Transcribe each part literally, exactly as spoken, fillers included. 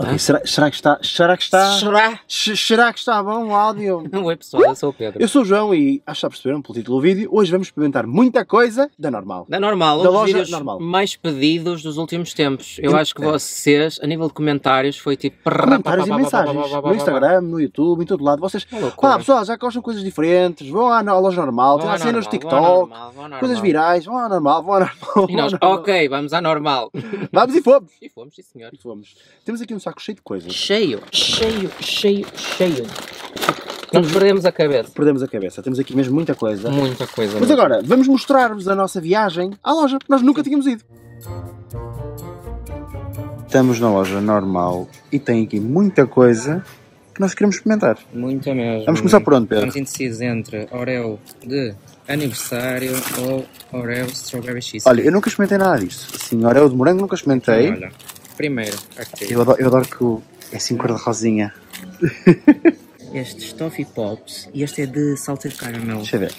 Ok, será, será que está... Será que está... Será? Será que está bom o áudio? Oi pessoal, eu sou o Pedro. Eu sou o João e, acho que já perceberam pelo título do vídeo, hoje vamos experimentar muita coisa da Normal. Da Normal, da loja Normal. Mais pedidos dos últimos tempos. Eu acho que vocês, a nível de comentários, foi tipo... Comentários e mensagens. No Instagram, no YouTube, em todo lado. Vocês, pá pessoal, já gostam coisas diferentes, vão à loja Normal, tem cenas no TikTok, coisas virais, vão à Normal, vão à Normal. E nós, ok, vamos à Normal. Vamos e fomos. E fomos, sim senhor. E fomos. Temos aqui um saco cheio de coisas. Cheio, cheio, cheio, cheio. Nós perdemos a cabeça. Perdemos a cabeça. Temos aqui mesmo muita coisa. Muita coisa. Mas mesmo. Agora, vamos mostrar-vos a nossa viagem à loja. Nós nunca tínhamos ido. Estamos na loja Normal e tem aqui muita coisa que nós queremos experimentar. Muita mesmo. Vamos começar por onde, Pedro? Estamos indecisos entre Oreo de aniversário ou Oreo Strawberry Cheesecake. Olha, eu nunca experimentei nada disto. Sim, Oreo de morango nunca experimentei. Olha, primeiro, aqui. Eu adoro, eu adoro que o... é assim cor de rosinha. Estes Toffee Pops e este é de Salted Caramel. Deixa eu ver.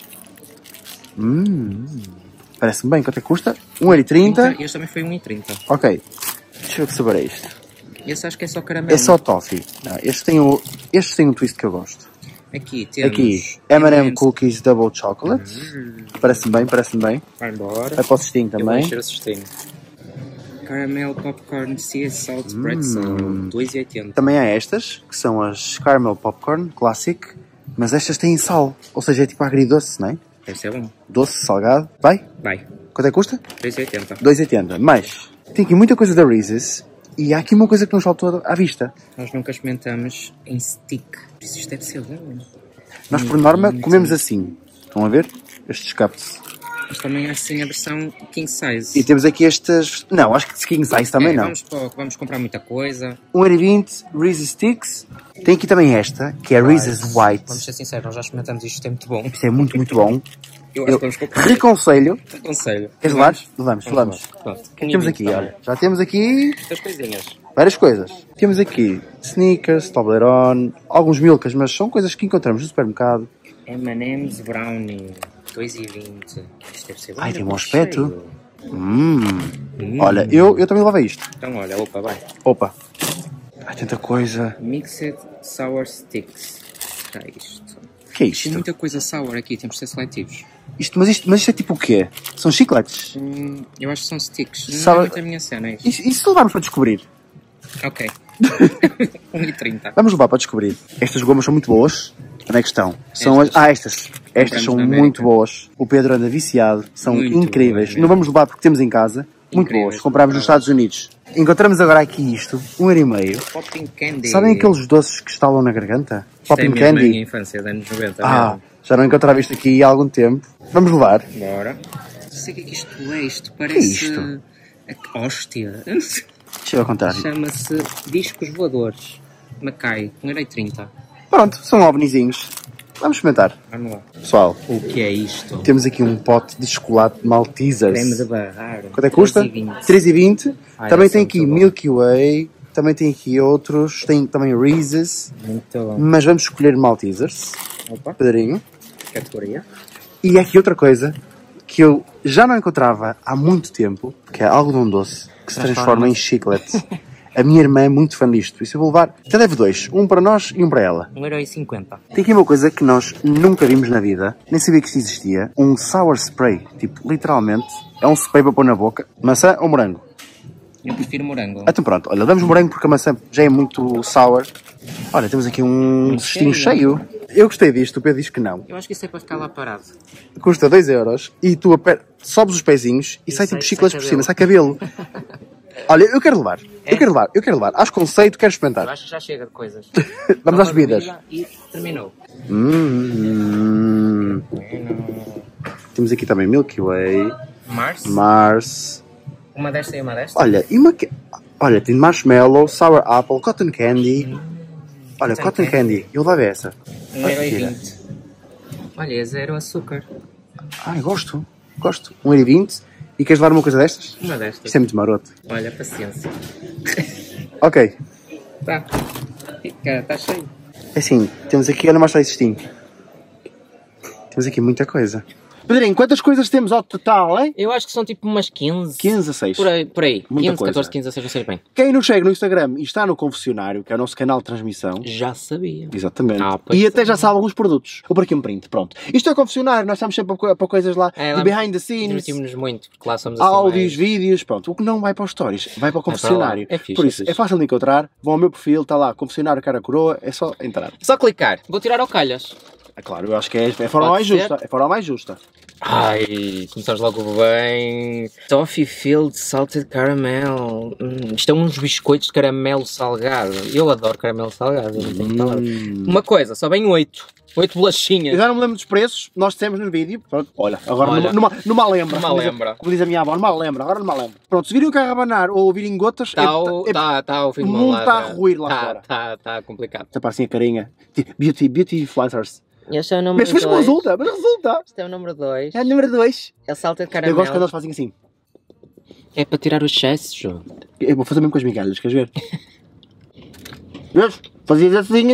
Hum, parece-me bem. Quanto é que custa? um euro e trinta. Este também foi um euro e trinta. Ok. Deixa eu ver que sabor é este. Este acho que é só caramelo. É só Toffee. Não, este, tem o, este tem um twist que eu gosto. Aqui temos... Aqui, M and M Cookies Double Chocolate. Hum. Parece-me bem, parece-me bem. Vai embora. É para o cestinho também. Eu vou encher o cestinho. Caramel Popcorn Sea Salt Pretzel, hum. dois e oitenta. Também há estas, que são as Caramel Popcorn Classic, mas estas têm sal, ou seja, é tipo agridoce, não é? Deve ser bom. Doce, salgado, vai? Vai. Quanto é que custa? dois e oitenta. dois e oitenta, mais. Tem aqui muita coisa da Reese's, e há aqui uma coisa que nos faltou à vista. Nós nunca experimentamos em stick, por isso isto deve ser bom. Nós, por norma, comemos assim, estão a ver? Estes capos. Mas também há assim a versão king size. E temos aqui estas... Não, acho que king size também é, não. Vamos, vamos comprar muita coisa. um euro e vinte, Reese's Sticks. Tem aqui também esta, que é Reese's White. Vamos ser sinceros, nós já experimentamos isto, é muito bom. Isto é muito, muito bom. Eu acho que vamos comprar. Reconselho. Reconselho. Queres levar? Levamos, levamos. O que temos aqui, olha? Já temos aqui... Estas coisinhas. Várias coisas. Temos aqui Snickers, Toblerone, alguns Milkas, mas são coisas que encontramos no supermercado. M and M's Brownie. dois e vinte. Isto deve ser bom. Ai, tem um aspecto. Hum. Hum. Olha, eu, eu também lavei isto. Então olha, opa, vai. Opa. Ai, tanta coisa. Mixed Sour Sticks. O que é isto? O que é isto? Tem muita coisa sour aqui, temos de ser seletivos. Isto, mas, isto, mas isto é tipo o quê? São chicletes? Hum, eu acho que são sticks. Não sour... é muito a minha cena, é isto. E, e se levarmos para descobrir? Ok. um e trinta. Vamos levar para descobrir. Estas gomas são muito boas. Onde é que estão? São estas. As... Ah, estas. Estas são muito boas. O Pedro anda viciado. São muito incríveis. Bem. Não vamos levar porque temos em casa. Incríveis. Muito boas. Comprámos nos Estados Unidos. Encontramos agora aqui isto. Um euro e meio. Popping Candy. Sabem aqueles doces que estalam na garganta? Isto Popping é Candy. Minha infância, dos anos noventa. Ah, mesmo. Já não encontrava isto aqui há algum tempo. Vamos levar. Bora. Não sei o que é que isto é. Isto parece... O que é isto? Hóstia. Deixa eu contar. Chama-se Discos Voadores. Macai. um euro e trinta. Pronto, são ovnizinhos. Vamos experimentar. Vamos lá. Pessoal, o que é isto? Temos aqui um pote de chocolate Maltesers. Creme de barrar. Quanto é que custa? três e vinte. Também tem aqui Milky Way. Também tem aqui outros. Tem também Reese's. Muito bom. Mas vamos escolher Maltesers. Opa. Pedrinho. Categoria. E aqui outra coisa que eu já não encontrava há muito tempo, que é algodão doce, que se transforma em chiclete. A minha irmã é muito fã disto, isso eu vou levar. Até leve dois, um para nós e um para ela. um euro e cinquenta. Tem aqui uma coisa que nós nunca vimos na vida, nem sabia que isto existia. Um Sour Spray, tipo, literalmente, é um spray para pôr na boca. Maçã ou morango? Eu prefiro morango. Então pronto, olha, damos morango porque a maçã já é muito sour. Olha, temos aqui um cestinho cheio. Eu gostei disto, o Pedro diz que não. Eu acho que isso é para ficar lá parado. Custa dois euros e tu aper... sobes os pezinhos e, e sai tipo chiclas por cima, sai cabelo. Olha, eu quero levar, é? eu quero levar, eu quero levar. Acho conceito, quero experimentar. Eu acho que já chega de coisas. Vamos às bebidas. E terminou. Hum, hum. Temos aqui também Milky Way. Mars. Mars. Uma desta e uma desta. Olha, e uma que... Olha, tem marshmallow, sour apple, cotton candy. Hum. Olha, então, cotton é? candy. Eu levo essa. um euro e vinte. Olha, é zero açúcar. Ai, gosto, gosto. um euro e vinte. E queres levar uma coisa destas? Uma destas. Isto é muito maroto. Olha, paciência. Ok. Tá. Cara, tá cheio. Assim, temos aqui, olha mais só esse cestinho. Temos aqui muita coisa. Pedrinho, quantas coisas temos ao total, hein? Eu acho que são tipo umas quinze. quinze a seis. Por aí. Por aí. Muita quinze, coisa. catorze, quinze a seis, não sei bem. Quem nos segue no Instagram e está no confessionário, que é o nosso canal de transmissão... Já sabia. Exatamente. Ah, e até já sabe alguns produtos. Ou por aqui um print, pronto. Isto é o confessionário, nós estamos sempre para coisas lá, é, lá de behind the scenes. Divertimos-nos muito, porque lá somos assim áudios, mais... vídeos, pronto. O que não vai para os stories, vai para o confessionário. É, é fixe. Por isso, é, é fácil de encontrar. Vão ao meu perfil, está lá, confessionário cara coroa, é só entrar. Só clicar. Vou tirar ao calhas. É claro, eu acho que é, é a forma mais justa. É a forma mais justa. Ai, começamos logo bem. Toffee Filled Salted Caramel. Hum, isto é uns biscoitos de caramelo salgado. Eu adoro caramelo salgado. Não tenho hum. Uma coisa, só bem oito. Oito bolachinhas. Eu já não me lembro dos preços, nós dissemos no vídeo. Pronto, olha, agora olha. Numa, numa lembra. Numa lembra. Como diz a minha avó, numa lembra, agora numa lembra. Pronto, se virem o carro abanar ou virem gotas, tá, é, é, tá, tá, o fim do mundo está a ruir lá tá, fora. Está tá complicado. Tapar assim a carinha. Beauty, beauty influencers. Este é o número dois. Mas, mas resulta, mas resulta. Este é o número dois. É o número dois. É o salto de caramelo. Eu gosto quando eles fazem assim. É para tirar o excesso, João. Eu vou fazer mesmo com as migalhas, queres ver? Vês? Fazias assim.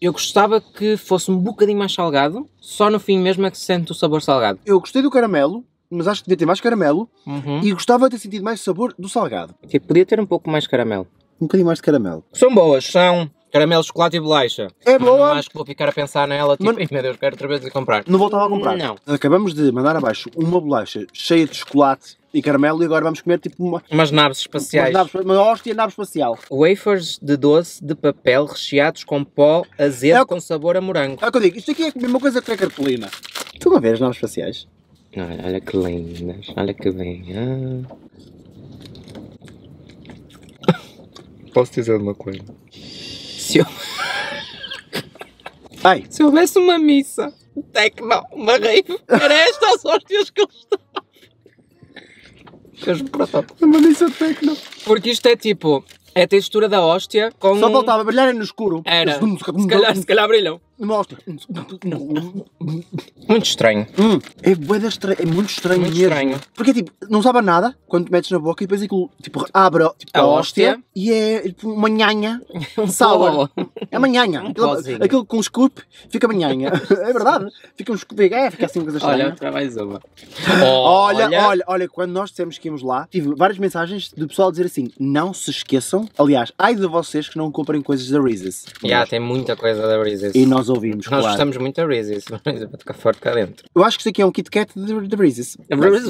Eu gostava que fosse um bocadinho mais salgado, só no fim mesmo é que se sente o sabor salgado. Eu gostei do caramelo, mas acho que devia ter mais caramelo, uhum. E gostava de ter sentido mais sabor do salgado. Tipo, podia ter um pouco mais de caramelo. Um bocadinho mais de caramelo. São boas, são... Caramelo, chocolate e bolacha. É boa! Não acho que vou ficar a pensar nela, tipo, mas... meu Deus, quero outra vez ir comprar. Não voltava a comprar. Não. Acabamos de mandar abaixo uma bolacha cheia de chocolate e caramelo e agora vamos comer tipo uma... Umas naves espaciais. Umas naves, uma hóstia nave espacial. Wafers de doce de papel recheados com pó azedo é o... com sabor a morango. É o que eu digo, isto aqui é a mesma coisa que a cartolina. Tu não vês as naves espaciais? Olha, olha que lindas, olha que bem. Ah. Posso dizer uma coisa? Se eu... Ai. Se houvesse uma missa, um tecno, uma rave, era esta as hóstias que eu estava. Eu uma missa tecno. Porque isto é tipo, é a textura da hóstia com... Só faltava brilharem no escuro. Era. Se calhar, se calhar brilham. Uma hóstia. Muito estranho. Hum. É, bué estranho. É muito estranho muito mesmo. Estranho. Porque é tipo, não sabe nada quando metes na boca e depois aquilo tipo, abre tipo, a, a hóstia, hóstia e é tipo, uma nhanha. Um sour. É uma nhanha. Um aquilo, aquilo com um scoop fica uma nhanha. É verdade. Fica um scoop. É, fica assim uma coisa estranha. Olha, para mais uma. Olha, olha, olha, olha, quando nós dissemos que íamos lá, tive várias mensagens do pessoal a dizer assim, não se esqueçam, aliás, ai de vocês que não comprem coisas da Reese's. Já, yeah, tem muita coisa da Reese's. E nós ouvimos, nós claro. Gostamos muito da Reese's, mas é para tocar forte cá dentro. Eu acho que isto aqui é um Kit Kat da Reese's. É um Reese's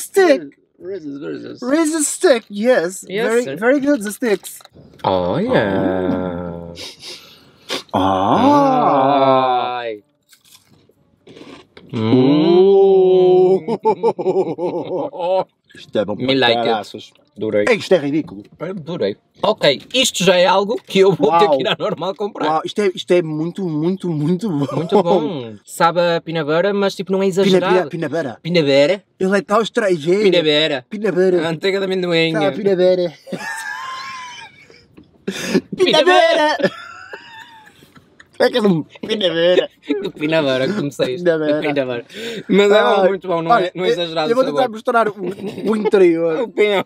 stick! Reese's stick, yes! yes very, very good, the sticks! Oh, yeah! Oh! Ai! Oh! Isto é bom para caraças. Durei. Ei, isto é ridículo. Durei. Ok, isto já é algo que eu vou Uau. ter que ir à Normal comprar. Uau, isto é, isto é muito, muito, muito bom. Muito bom. Sabe a Pina-bera, mas tipo não é exagerado. Pina-bera. Pina-bera. Ele é tal estrangeiro. Pina-bera. Pina-bera. Antega da amendoim. Tá, Pina-bera. Pina-bera. É que é um Pina-bera. Pina-bera, comecei isto. Pina-bera. Mas é ah, muito bom, não, olha, é, não é exagerado. Eu vou tentar mostrar o, o interior. O pão.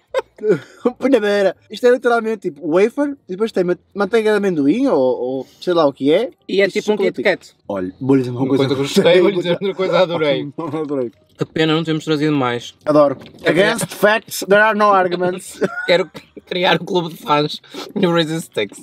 O Pina-bera. Isto é literalmente tipo wafer, e depois tem manteiga de amendoim, ou, ou sei lá o que é. E é e tipo um Kit Kat. Olha, vou-lhe dizer uma coisa. Uma coisa gostei, vou-lhe dizer outra coisa, adorei. Adorei. Que pena, não temos trazido mais. Adoro. Against facts, there are no arguments. Quero criar um clube de fãs no Reese's Sticks.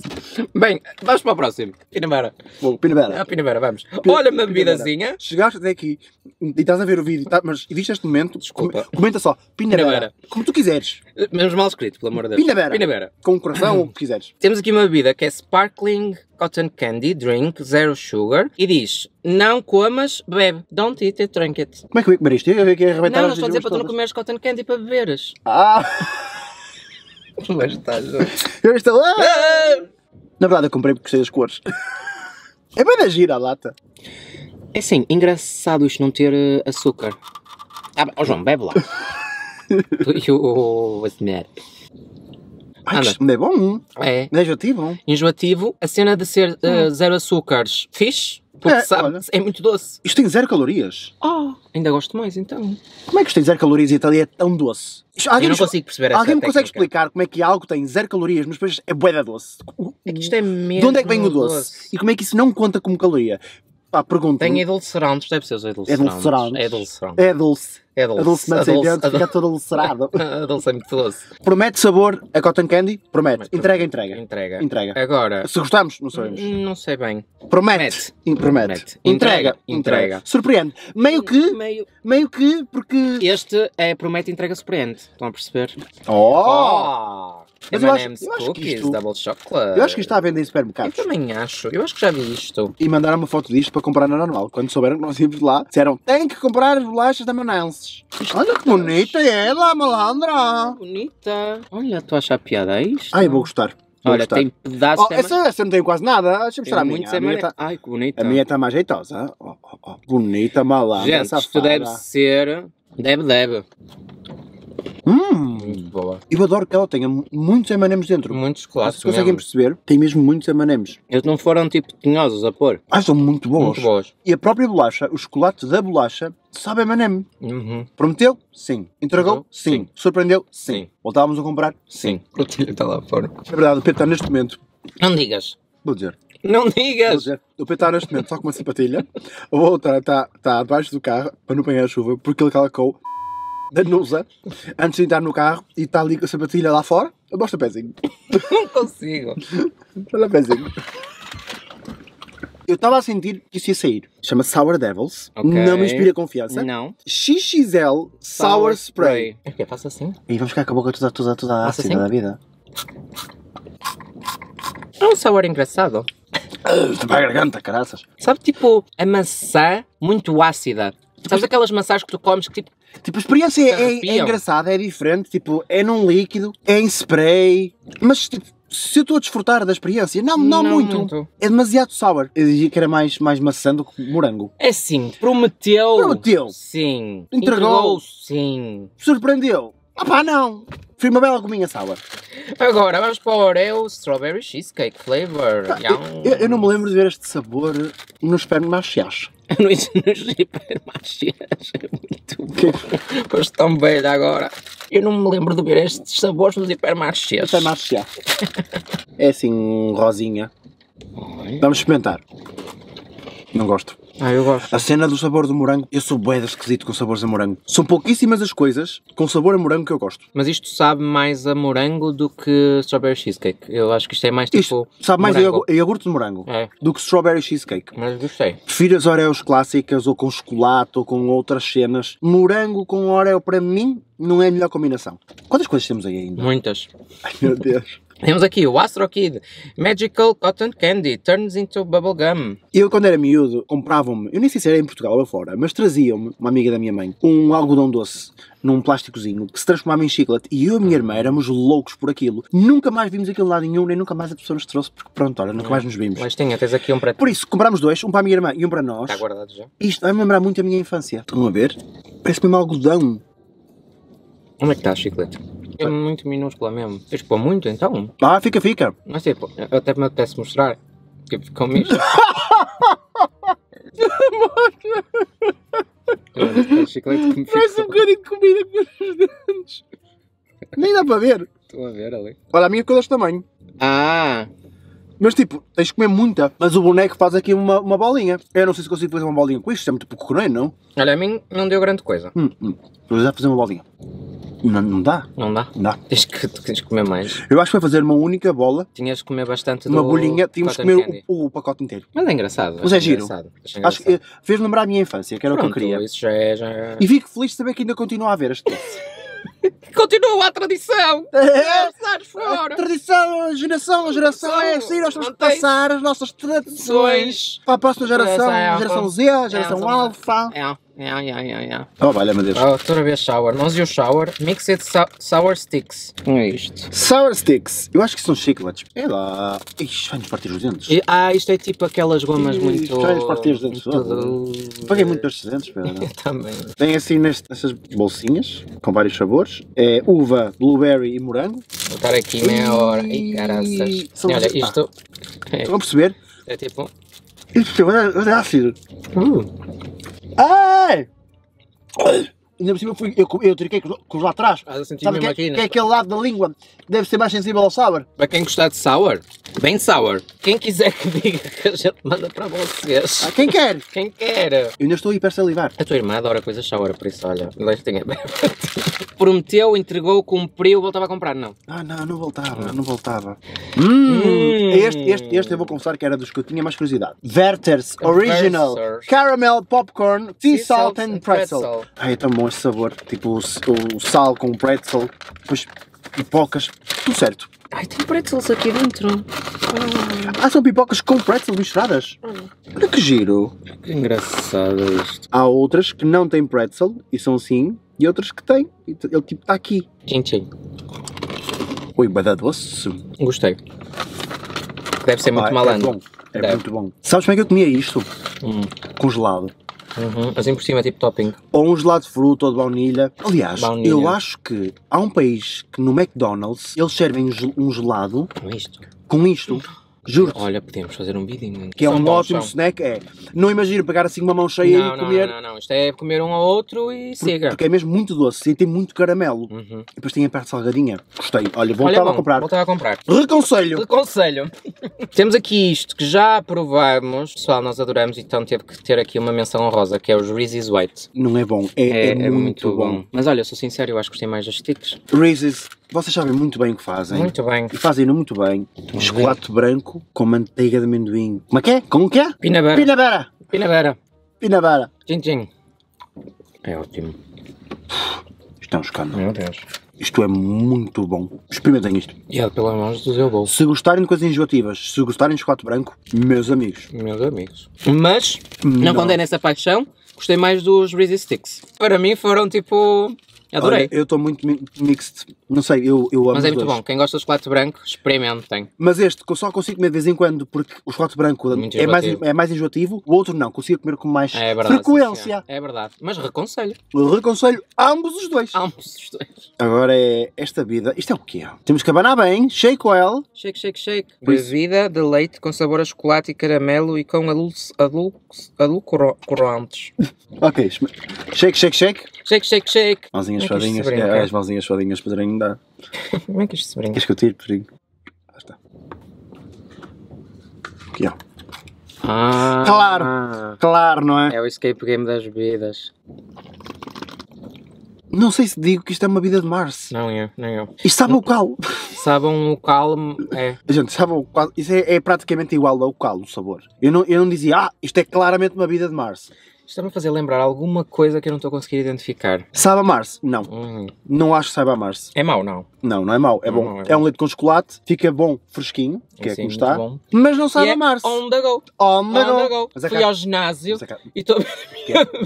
Bem, vamos para o próximo. Pina-bera. Bom, Pina-bera. Ah, Pina-bera, vamos. Olha uma bebidazinha. Chegaste até aqui e estás a ver o vídeo, tá, mas existe este momento. Desculpa. Comenta só. Pina-bera. Como tu quiseres. Menos mal escrito, pelo amor de Deus. Pina-bera. Pina-bera. Com o coração, o que quiseres. Temos aqui uma bebida que é Sparkling Cotton Candy Drink Zero Sugar e diz, não comas, bebe. Don't eat it, drink it. Como é que eu ia comer isto? Eu ia arrebentar não, não estou a dizer para tu não comeres Cotton Candy para beberes. Ah! Mas estás... Eu estou lá! Na verdade eu comprei porque gostei das cores. É bem da gira a lata. É sim, engraçado isto não ter açúcar. Ah, oh João, bebe lá. E o... a semear. Ai, isto me é bom. É. Enjoativo. Enjoativo. A cena de ser uh, zero açúcares, fixe, porque é, sabe, é muito doce. Isto tem zero calorias. Oh, ainda gosto mais, então. Como é que isto tem zero calorias e ali é tão doce? Isto, alguém eu não me, consigo perceber essa alguém me técnica. Consegue explicar como é que algo tem zero calorias, mas depois é bué da doce? É que isto é mesmo de onde é que vem o doce? doce? E como é que isso não conta como caloria? Pá, pergunto. Tem edulcerantes, deve ser os edulcerantes. É edulcerante. É doce. É doce. É doce, mas sem dentro fica todo adulcerado. A doce é muito doce. Promete sabor a Cotton Candy? Promete. Entrega, entrega. Entrega. Entrega. Agora... Se gostamos, não sabemos. Não sei bem. Promete. Promete. Entrega. Entrega. Surpreende. Meio que... Meio que, porque... Este é promete, entrega, surpreende. Estão a perceber? Oh! Mas eu acho, eu acho que isto, double chocolate. Eu acho que isto está a vender em supermercados. Eu também acho. Eu acho que já vi isto. E mandaram uma foto disto para comprar na Normal. Quando souberam que nós íamos lá, disseram, tem que comprar as bolachas da M and M's. Olha que bonita é ela, malandra. Bonita. Olha, estou a achar piada a isto. Ai, vou gostar. Vou Olha, gostar. Tem pedaços... Oh, essa, essa não tem quase nada. Deixa eu mostrar a minha. A minha tá... Ai, que bonita. A minha está mais jeitosa. Oh, oh, oh. Bonita, malandra. Gente, safada. Isto deve ser... Deve, deve. Hum, muito boa. Eu adoro que ela tenha muitos M and M's dentro. Muitos clássicos. Vocês conseguem perceber? Tem mesmo muitos M and M's. Eles não foram tipo tinhosos a pôr. Ah, são muito boas. Muito boas. E a própria bolacha, o chocolate da bolacha, sabe M and M. Uhum. Prometeu? Sim. Entregou? Uhum. Sim. Sim. Surpreendeu? Sim. Sim. Voltávamos a comprar? Sim. O Pedro está lá fora. É verdade, o Pedro está neste momento. Não digas. Vou dizer. Não digas! Dizer, o Pedro está neste momento só com uma sapatilha. O outro está, está abaixo do carro para não apanhar a chuva porque ele calacou da Nusa, antes de entrar no carro, e está ali com a sapatilha lá fora, eu mostro o pezinho. Não consigo. Olha o pezinho. Eu estava a sentir que isso ia sair. Chama Sour Devils. Okay. Não me inspira confiança. Não. X X L Sour, Sour Spray. É que passa assim? E vamos ficar com a boca toda, toda, toda ácida assim? Da vida. É um sabor engraçado. Está para a garganta, caraças. Sabe, tipo, a maçã muito ácida. Sabes aquelas maçãs que tu comes que tipo... Tipo, a experiência é, é engraçada, é diferente, tipo, é num líquido, é em spray, mas tipo, se eu estou a desfrutar da experiência, não, não, não muito. muito, é demasiado sour. Eu dizia que era mais, mais maçã do que morango. É sim, prometeu. Prometeu. Sim. Entregou. Sim. Surpreendeu. Ah pá, não! Foi uma bela gominha sour. Agora vamos para o Oreo Strawberry Cheesecake Flavor. Ah, eu, eu não me lembro de ver este sabor nos supermercados. Nos supermercados é muito bom. Pois tão velho agora. Eu não me lembro de ver estes sabores nos hipermarchés. É assim, rosinha. Oi. Vamos experimentar. Não gosto. Ah, eu gosto. A cena do sabor do morango, eu sou bué de esquisito com sabores a morango. São pouquíssimas as coisas com sabor a morango que eu gosto. Mas isto sabe mais a morango do que strawberry cheesecake. Eu acho que isto é mais tipo isto sabe mais a iogurte de morango é. Do que strawberry cheesecake. Mas gostei. Prefiro as Oreos clássicas ou com chocolate ou com outras cenas. Morango com Oreo para mim não é a melhor combinação. Quantas coisas temos aí ainda? Muitas. Ai meu Deus. Temos aqui o Astro Kid, Magical Cotton Candy, Turns into Bubblegum. Eu quando era miúdo compravam-me, eu nem sei se era em Portugal ou fora, mas traziam-me, uma amiga da minha mãe, um algodão doce num plásticozinho que se transformava em chiclete e eu e a minha irmã éramos loucos por aquilo. Nunca mais vimos aquilo lá nenhum, nem nunca mais a pessoa nos trouxe, porque pronto, olha, nunca mais nos vimos. Mas tinha, tens aqui um para ti. Por isso, comprámos dois, um para a minha irmã e um para nós. Está guardado já. Isto vai-me lembrar muito a minha infância. Estão a ver? Parece mesmo algodão. Onde é que está o chiclete? É muito minúscula mesmo. Tens que pôr muito então? Ah, fica, fica. Não sei, pô. Eu até me apetece mostrar. Tipo, como isto. Parece um bocadinho de comida com os dentes. Nem dá para ver. Estou a ver ali. Olha, a minha ficou deste tamanho. Ah! Mas tipo, tens de comer muita. Mas o boneco faz aqui uma, uma bolinha. Eu não sei se consigo fazer uma bolinha com isto. Isto é muito pouco grande, não? Olha, a mim não deu grande coisa. Hum, hum. Precisava fazer uma bolinha. Não, não dá? Não dá? Não dá. Tens que, tens que comer mais. Eu acho que vai fazer uma única bola. Tinhas que comer bastante uma do... Uma bolinha, tínhamos que comer o, o pacote inteiro. Mas é engraçado. Mas é giro. Engraçado. Acho, acho que fez lembrar a minha infância, que era pronto, o que eu queria. Isso já é, já é... E fico feliz de saber que ainda continua a haver este doce. Continua a tradição! É, fora. A tradição, a geração, a geração é assim, nós temos que passar as nossas tradições para a próxima geração, a geração Z, a geração Alfa. É. É, é, é, é. Oh, valeu-me Deus. Oh, outra vez sour. Nós e o sour. Mixed sour sticks. Não é isto. Sour sticks. Eu acho que são chicletes. É lá. Ixi, vai-nos partir os dentes. E, ah, isto é tipo aquelas gomas Ixi, muito... vai-nos partir os dentes. Todo... Paguei muito pelos dentes, Pedro. Eu também. Tem assim nestas bolsinhas, com vários sabores. É uva, blueberry e morango. Vou estar aqui meia hora. E caraças. Olha, isto... É. Estão a perceber? É tipo... Isto é ácido. Hum. Ai! ainda por cima eu, fui, eu, eu triquei com os lá atrás. Ah, eu senti mesmo que, aqui, né? Que é aquele lado da língua que deve ser mais sensível ao sour. Para quem gostar de sour, bem sour. Quem quiser que diga que a gente manda para vocês. Ah, quem quer? Quem quer. Eu ainda estou hiper salivar. A tua irmã adora coisas sour, por isso olha, não tem aberto. Prometeu, entregou, cumpriu, voltava a comprar, não? Ah não, não voltava, não voltava. Hum, hum. Este, este, este eu vou confessar que era dos que eu tinha mais curiosidade. Werther's Original Caramel Popcorn, Sea Salt and Pretzel. pretzel. Ai, é tão bom esse sabor, tipo o, o sal com o pretzel, depois pipocas, tudo certo. Ai, tem pretzels aqui dentro. Oh. Ah, são pipocas com pretzel misturadas. Oh. Olha que giro. Que engraçado isto. Há outras que não têm pretzel e são assim, e outras que têm. Ele tipo está aqui. Tchim-tchim. Ui, bada doce. Gostei. Deve ser oh, muito é, malandro. É bom. É Deve. muito bom. Sabes como é que eu comia isto? Hum. Com gelado. Uhum. Assim por cima, tipo topping. Ou um gelado de fruta ou de baunilha. Aliás, baunilha. eu acho que há um país que no McDonald's eles servem um gelado com isto. Com isto. Juro-te. Olha, podemos fazer um vidinho. Que é um ótimo snack, é. Não imagino pegar assim uma mão cheia não, e não, comer... Não, não, não. Isto é comer um ao outro e Por, siga. Porque é mesmo muito doce e tem muito caramelo. Uhum. E depois tem a parte salgadinha. Gostei. Olha, voltava a comprar. Voltava a comprar. Reconselho. Reconselho. Temos aqui isto que já provámos. Pessoal, nós adoramos, então teve que ter aqui uma menção honrosa, que é os Reese's White. Não é bom. É, é, é, é muito, muito bom. bom. Mas olha, sou sincero, eu acho que gostei mais das sticks. Reese's. Vocês sabem muito bem o que fazem. Muito bem. E fazem-no muito bem. Um chocolate branco com manteiga de amendoim. Como é que é? Como que é? Pina-bera. Pina-bera. Pina-bera. Pina-bera. Tchim-tchim. É ótimo. Isto é um escândalo. Meu Deus. Isto é muito bom. Experimentem isto. E é pela mão do seu bolso. Se gostarem de coisas enjoativas, se gostarem de chocolate branco, meus amigos. Meus amigos. Mas, não, não condenem essa paixão, gostei mais dos Reese's Sticks. Para mim foram tipo... Adorei. Olha, eu estou muito mixed, não sei, eu, eu amo. Mas é muito dois. bom, quem gosta de chocolate branco, experimentem. Mas este, que eu só consigo comer de vez em quando, porque o chocolate branco é mais, é mais enjoativo, o outro não, consigo comer com mais é verdade, frequência. É verdade, mas reconselho. Eu reconselho ambos os dois. Ambos os dois. Agora é esta vida, isto é o que é? Temos que abanar bem, shake well. Shake, shake, shake. Bebida de leite com sabor a chocolate e caramelo e com alucoroantes. Ok, shake, shake, shake. Shake, shake, shake. Mãozinhas fadinhas, é, as mãozinhas fadinhas, Pedrinho, dá. Como é que isto se brinca? Queres que eu tire, Pedrinho? Ah, está. Aqui, ó. Ah, claro, ah. claro, não é? É o escape game das bebidas. Não sei se digo que isto é uma bebida de Mars. Não eu, não eu. Isto sabe não, o calo. Sabe um calo, é. Gente, sabe o calo, isso é, é praticamente igual ao calo, o sabor. Eu não, eu não dizia, ah, isto é claramente uma bebida de Mars. Está-me a fazer lembrar alguma coisa que eu não estou a conseguir identificar. Sabe a Mars? Não. Hum. Não acho que saiba a Mars. É mau, não? Não, não é mau. É não bom. Não é, é um bom. leite com chocolate. Fica bom, fresquinho. Que assim, é como está. Bom. Mas não sabe e a Mars. É on the go. On the on go. go. Mas Fui ao ginásio Mas e estou a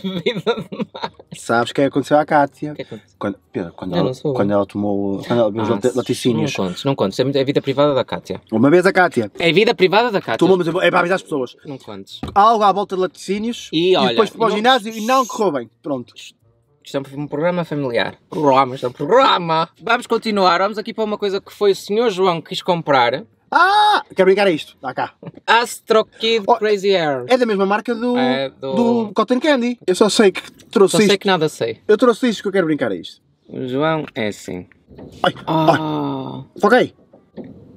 bebida de Mars. Sabes o que aconteceu à Cátia? O que aconteceu? Quando, Pedro, quando, ela, quando ela tomou quando ela ah, os laticínios. Não contes, não contes. É a vida privada da Cátia. Uma vez a Cátia. É a vida privada da Cátia. Tomou, é para avisar as pessoas. Não contes. Algo à volta de laticínios. E olha. Fui para o ginásio e não correu bem. Pronto. Isto é um programa familiar. Programa, isto é um programa. Vamos continuar, vamos aqui para uma coisa que foi o senhor João que quis comprar. Ah! Quero brincar a isto. Está cá. Astro Kid oh, Crazy Air. É da mesma marca do, é do... do Cotton Candy. Eu só sei que trouxe só isto. Só sei que nada sei. Eu trouxe isto que eu quero brincar a isto. O João é assim. Ai! Ah. Ai. Ok!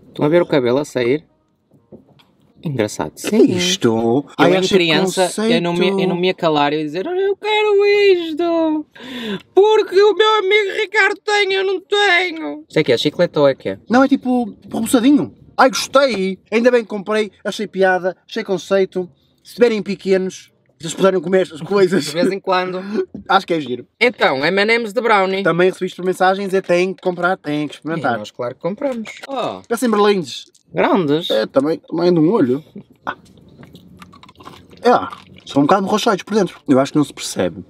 Estão a ver o cabelo a sair? Engraçado. Sim. É isto? Eu Ai, em criança, eu não, me, eu não me ia calar e dizer, eu quero isto, porque o meu amigo Ricardo tem, eu não tenho. Isto é que é chiclete ou é que é? Não, é tipo roçadinho. Ai, gostei. Ainda bem que comprei, achei piada, achei conceito. Se tiverem pequenos, vocês puderem comer estas coisas. De vez em quando. Acho que é giro. Então, M and M's de Brownie. Também recebiste por mensagens e tem que comprar, tem que experimentar. E nós claro que compramos. Oh. Peçam berlindes. Grandes? É, também, também de um olho. Ah. É, são um bocado borrachados por dentro. Eu acho que não se percebe.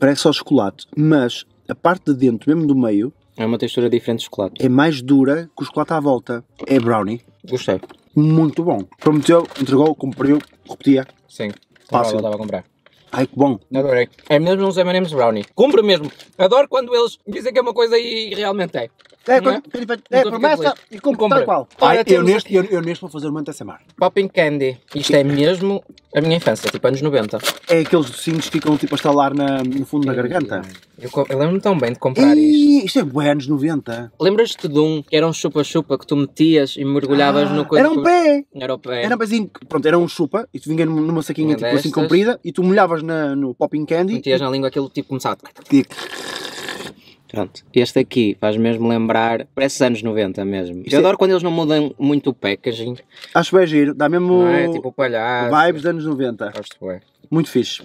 Parece só chocolate, mas a parte de dentro, mesmo do meio... É uma textura diferente de chocolate. É mais dura que o chocolate à volta. É brownie. Gostei. Muito bom. Prometeu, entregou, cumpriu, repetia. Sim. Fácil. Estava a comprar. Ai, que bom. Adorei. É mesmo uns M and M's Brownie. Cumpre mesmo. Adoro quando eles dizem que é uma coisa e realmente é. É, quando, é? Ele, é promessa e compra tal qual. Olha, eu, neste, eu, eu neste vou fazer uma antesamar. Popping Candy. Isto é mesmo a minha infância, tipo anos noventa. É aqueles docinhos que ficam tipo a estalar na, no fundo da garganta. Eu, eu lembro-me tão bem de comprar isto. Isto é bué, anos noventa. Lembras-te de um que era um chupa-chupa que tu metias e mergulhavas ah, no coisa? Era um pé! Que... Era um pé. Era um pezinho, pronto, era um chupa e tu vinha numa saquinha tipo assim comprida e tu molhavas na, no Popping Candy. Metias e... na língua aquilo tipo começava a... Pronto, este aqui faz mesmo lembrar, parece anos noventa mesmo. Isso eu é... adoro quando eles não mudam muito o packaging. Acho bem giro, dá mesmo é? Tipo palhaço, vibes de anos noventa. Gosto bem. Muito fixe.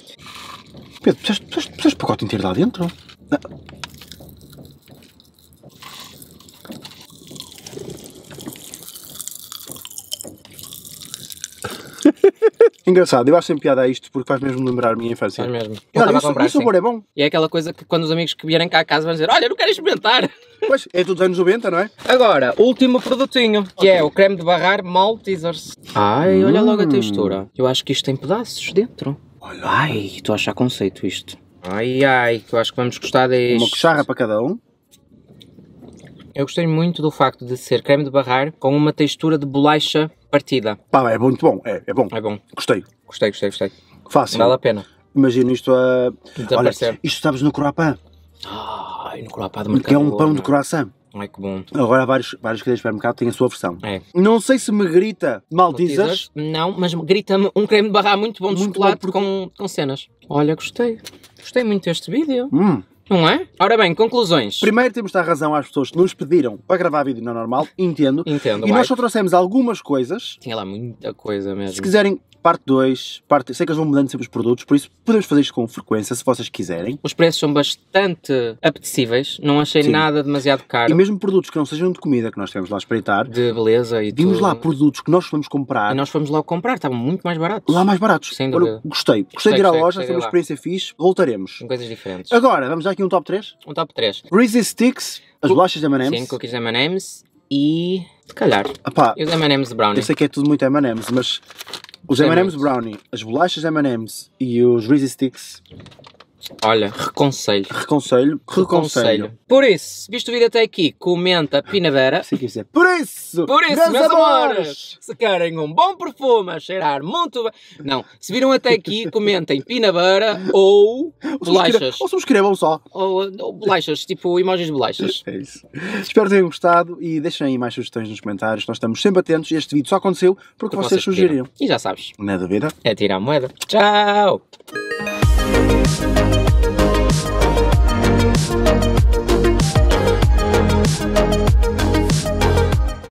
Pedro, precisas de pacote inteiro lá dentro? Ah. Engraçado, eu acho sempre piada a isto porque faz mesmo lembrar a minha infância. Faz mesmo. Olha, isso, comprar, o sabor sim. É bom. E é aquela coisa que quando os amigos que vierem cá a casa vão dizer: olha, não quero experimentar. Pois, é tudo dos anos noventa, não é? Agora, último produtinho, okay. Que é o creme de barrar Maltesers. Ai, hum. Olha logo a textura. Eu acho que isto tem pedaços dentro. Olha. Ai, estou a achar conceito isto. Ai, ai, que eu acho que vamos gostar disto. Uma cucharra para cada um. Eu gostei muito do facto de ser creme de barrar com uma textura de bolacha partida. Pá, é muito bom, é, é bom. É bom. Gostei. Gostei, gostei, gostei. Fácil. Vale a pena. Imagina isto a... Olha, isto sabes no croissant. Ai, no croissant de mercado. Porque é um pão de croissant. Ai, que bom. Agora há vários, vários cadeias de supermercado têm a sua versão. É. Não sei se me grita Maltesers. Não, mas grita-me um creme de barrar muito bom de muito chocolate bom porque... com, com cenas. Olha, gostei. Gostei muito deste vídeo. Hum. Não é? Ora bem, conclusões. Primeiro temos de dar razão às pessoas que nos pediram para gravar vídeo na Normal, entendo. Entendo, E vai. Nós só trouxemos algumas coisas. Tinha lá muita coisa mesmo. Se quiserem, parte dois, parte... sei que eles vão mudando sempre os produtos, por isso podemos fazer isto com frequência, se vocês quiserem. Os preços são bastante apetecíveis, não achei Sim. nada demasiado caro. E mesmo produtos que não sejam de comida, que nós temos lá a espreitar. De beleza e tudo. Vimos lá produtos que nós fomos comprar. E nós fomos logo comprar, estavam muito mais baratos. Lá mais baratos. Sem dúvida. Agora, gostei. Gostei, gostei de ir à loja, foi uma experiência fixe, voltaremos. Com coisas diferentes. Agora, vamos já aqui um top três? Um top três. Reese's Sticks, as bolachas de M and M's. Sim, cookies de M and M's e, se calhar, Epá, e os M and M's Brownie. Eu sei que é tudo muito M and M's, mas os M and M's Brownie, as bolachas M and M's e os Reese's Sticks... Olha, reconselho. Reconselho, reconselho. Por isso, visto o vídeo até aqui, comenta Pina-bera. Se quiser. Por isso, Por isso meus, meus amores, amores, se querem um bom perfume a cheirar muito bem... Não, se viram até aqui, comentem Pina-bera ou bolachas. Ou subscrevam só. Ou, ou bolachas, tipo emojis de bolachas. É isso. Espero que tenham gostado e deixem aí mais sugestões nos comentários. Nós estamos sempre atentos. Este vídeo só aconteceu porque, porque vocês, vocês sugeriram. E já sabes. Na dúvida. É tirar a moeda. Tchau.